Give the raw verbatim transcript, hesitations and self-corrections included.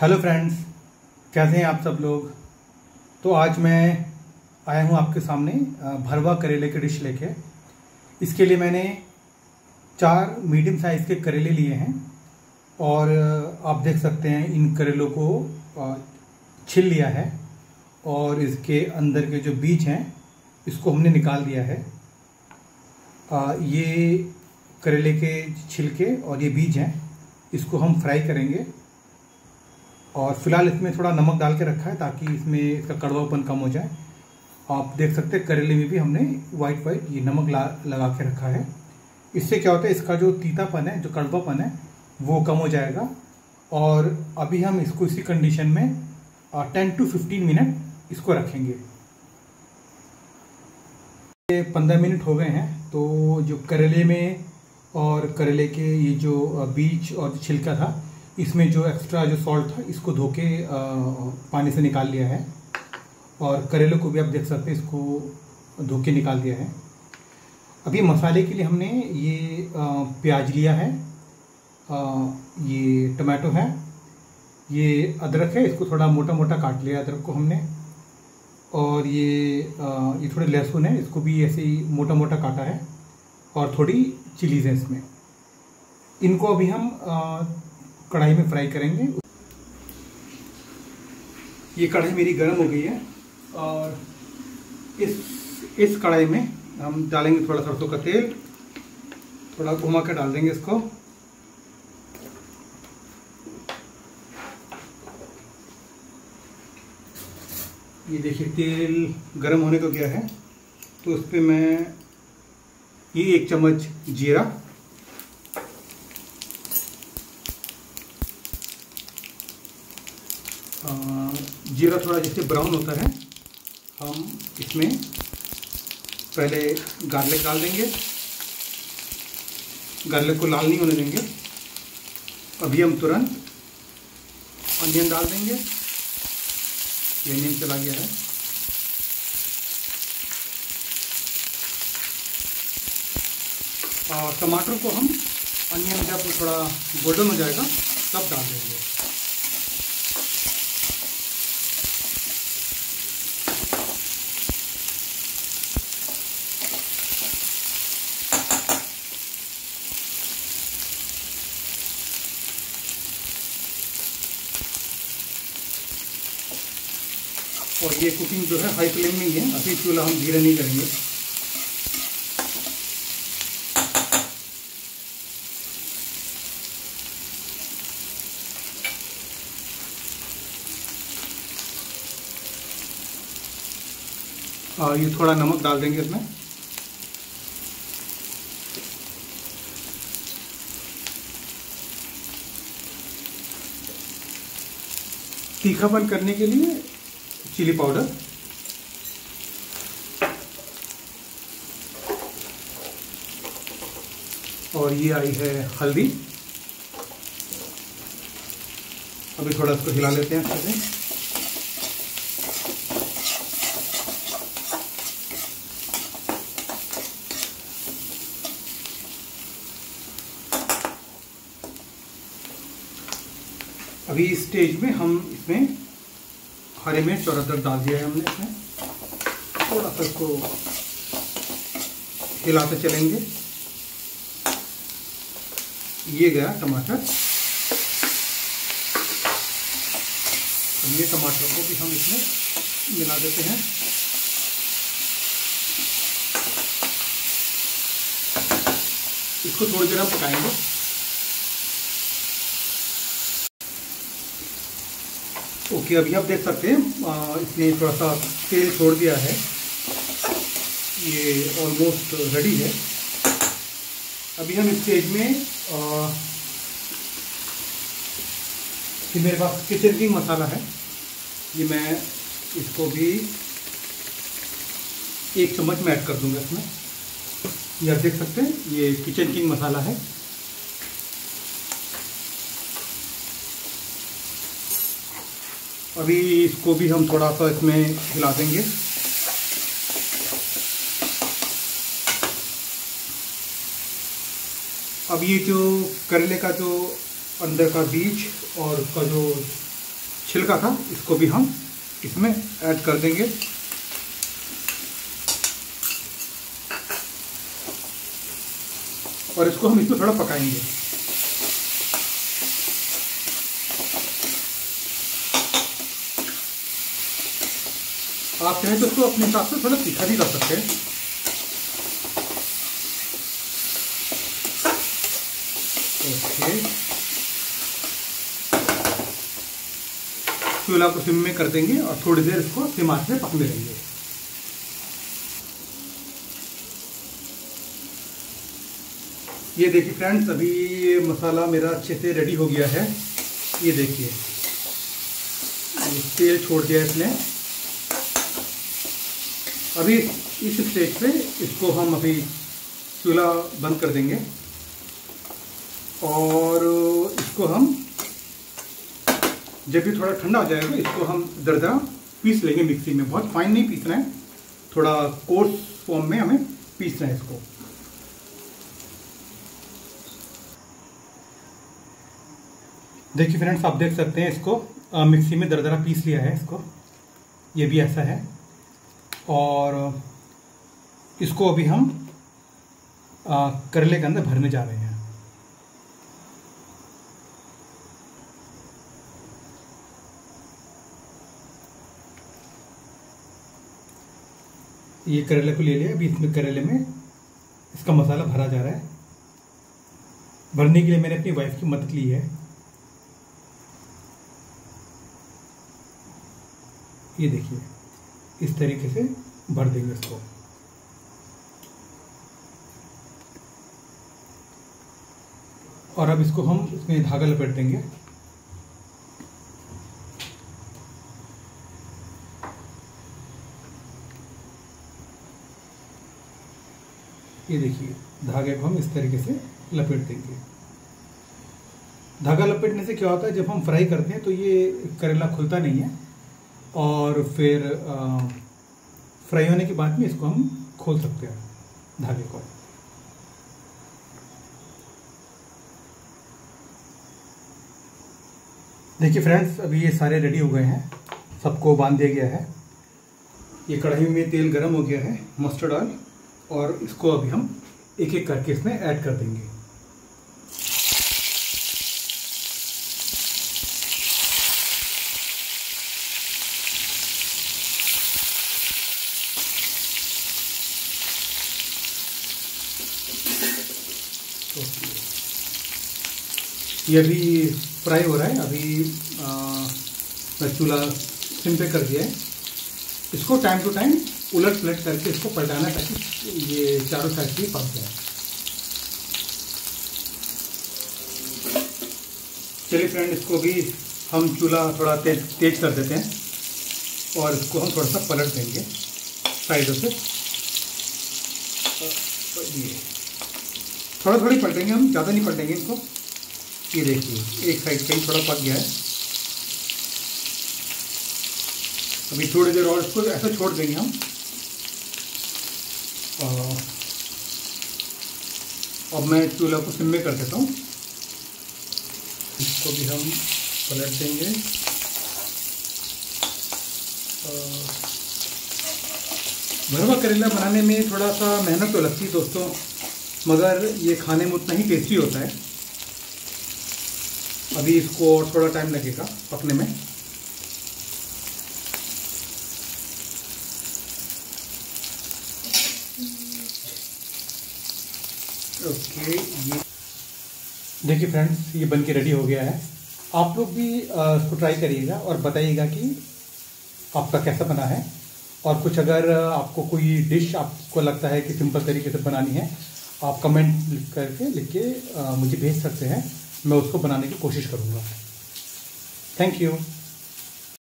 Hello friends, कैसे हैं आप सब लोग। तो आज मैं आया हूं आपके सामने भरवा करेले की डिश लेके। इसके लिए मैंने चार मीडियम साइज़ के करेले लिए हैं और आप देख सकते हैं इन करेलों को छिल लिया है और इसके अंदर के जो बीज हैं इसको हमने निकाल दिया है। ये करेले के छिलके और ये बीज हैं, इसको हम फ्राई करेंगे। और फिलहाल इसमें थोड़ा नमक डाल के रखा है ताकि इसमें इसका कड़वापन कम हो जाए। आप देख सकते हैं करेले में भी हमने वाइट वाइट ये नमक लगा के रखा है। इससे क्या होता है, इसका जो तीतापन है, जो कड़वापन है, वो कम हो जाएगा। और अभी हम इसको इसी कंडीशन में टेन टू फिफ्टीन मिनट इसको रखेंगे। ये पंद्रह मिनट हो गए हैं। तो जो करेले में और करेले के ये जो बीज और छिलका था, इसमें जो एक्स्ट्रा जो सॉल्ट था इसको धो के पानी से निकाल लिया है। और करेले को भी आप देख सकते हैं, इसको धो के निकाल दिया है। अभी मसाले के लिए हमने ये प्याज लिया है, ये टमाटो है, ये अदरक है, इसको थोड़ा मोटा मोटा काट लिया अदरक को हमने। और ये ये थोड़े लहसुन है, इसको भी ऐसे ही मोटा मोटा काटा है। और थोड़ी चिलीज़ है इसमें। इनको अभी हम कढ़ाई में फ्राई करेंगे। ये कढ़ाई मेरी गर्म हो गई है और इस इस कढ़ाई में हम डालेंगे थोड़ा सरसों का तेल, थोड़ा घुमा के डाल देंगे इसको। ये देखिए तेल गर्म होने को गया है। तो उस पर मैं ये एक चम्मच जीरा, जीरा थोड़ा जैसे ब्राउन होता है, हम इसमें पहले गार्लिक डाल देंगे। गार्लिक को लाल नहीं होने देंगे। अभी हम तुरंत अनियन डाल देंगे। ये अनियन चला गया है। और टमाटर को हम अनियन जब थोड़ा गोल्डन हो जाएगा तब डाल देंगे। और ये कुकिंग जो है हाई फ्लेम में ही है, अभी चूल्हा हम धीरे नहीं करेंगे। और ये थोड़ा नमक डाल देंगे इसमें। तीखापन करने के लिए चिली पाउडर, और ये आई है हल्दी। अभी थोड़ा इसको हिला लेते हैं अच्छे से। अभी इस स्टेज में हम इसमें हरे मिर्च और अदरक डाल दिया है हमने इसमें। थोड़ा सा इसको हिलाते चलेंगे। ये गया टमाटर। ये टमाटर को भी हम इसमें मिला देते हैं। इसको थोड़ी देर हम पकाएंगे। ओके okay, अभी आप देख सकते हैं इसने थोड़ा सा तेल छोड़ दिया है। ये ऑलमोस्ट रेडी है। अभी हम इस स्टेज में आ, कि मेरे पास किचन किंग मसाला है, ये मैं इसको भी एक चम्मच में ऐड कर दूंगा इसमें। ये आप देख सकते हैं ये किचन किंग मसाला है। अभी इसको भी हम थोड़ा सा इसमें हिला देंगे। अब ये जो करेले का जो अंदर का बीज और उसका जो छिलका था इसको भी हम इसमें ऐड कर देंगे। और इसको हम इसमें थोड़ा पकाएंगे। आप चाहें तो इसको अपने हिसाब से थोड़ा तीखा भी कर सकते हैं। ओके, चूल्हा को सिम में कर देंगे और थोड़ी देर इसको सिम आंच पे पकने देंगे। ये देखिए फ्रेंड्स, अभी ये मसाला मेरा अच्छे से रेडी हो गया है। ये देखिए तेल छोड़ दिया इसने। अभी इस स्टेज पे इसको हम अभी चूल्हा बंद कर देंगे और इसको हम जब भी थोड़ा ठंडा हो जाएगा इसको हम दरदरा पीस लेंगे मिक्सी में। बहुत फाइन नहीं पीसना है, थोड़ा कोर्स फॉर्म में हमें पीसना है इसको। देखिए फ्रेंड्स, आप देख सकते हैं इसको आ, मिक्सी में दरदरा पीस लिया है इसको। ये भी ऐसा है। और इसको अभी हम आ, करले के अंदर भरने जा रहे हैं। ये करेले को ले लिया, अभी इसमें करेले में इसका मसाला भरा जा रहा है। भरने के लिए मैंने अपनी वाइफ की मदद ली है। ये देखिए इस तरीके से भर देंगे इसको। और अब इसको हम इसमें धागा लपेट देंगे। ये देखिए धागे को हम इस तरीके से लपेट देंगे। धागा लपेटने से क्या होता है, जब हम फ्राई करते हैं तो ये करेला खुलता नहीं है और फिर फ्राई होने के बाद में इसको हम खोल सकते हैं धागे को। देखिए फ्रेंड्स, अभी ये सारे रेडी हो गए हैं, सबको बांध दिया गया है। ये कढ़ाई में तेल गरम हो गया है, मस्टर्ड ऑयल, और इसको अभी हम एक एक करके इसमें ऐड कर देंगे। ये अभी फ्राई हो रहा है। अभी मैं चूल्हा सिम पे कर दिया है। इसको टाइम टू टाइम उलट पलट करके इसको पलटाना ताकि ये चारों साइड से पक जाए। चलिए फ्रेंड, इसको भी हम चूल्हा थोड़ा तेज तेज कर देते हैं और इसको हम थोड़ा सा पलट देंगे साइडों से। थोड़ा थोड़ी पलटेंगे हम, ज़्यादा नहीं पलटेंगे इसको। ये देखिए एक साइड कहीं थोड़ा पक गया है। अभी थोड़ी देर और इसको ऐसा छोड़ देंगे हम। अब मैं चूल्हा को सिम में कर देता हूँ। इसको भी हम पलट देंगे। भरवा करेला बनाने में थोड़ा सा मेहनत तो लगती है दोस्तों, मगर ये खाने में उतना ही टेस्टी होता है। अभी इसको थोड़ा टाइम लगेगा पकने में। ओके, ये देखिए फ्रेंड्स, ये बनके रेडी हो गया है। आप लोग भी इसको ट्राई करिएगा और बताइएगा कि आपका कैसा बना है। और कुछ अगर आपको कोई डिश आपको लगता है कि सिंपल तरीके से बनानी है, आप कमेंट लिख करके लिख के आ, मुझे भेज सकते हैं। मैं उसको बनाने की कोशिश करूँगा। Thank you.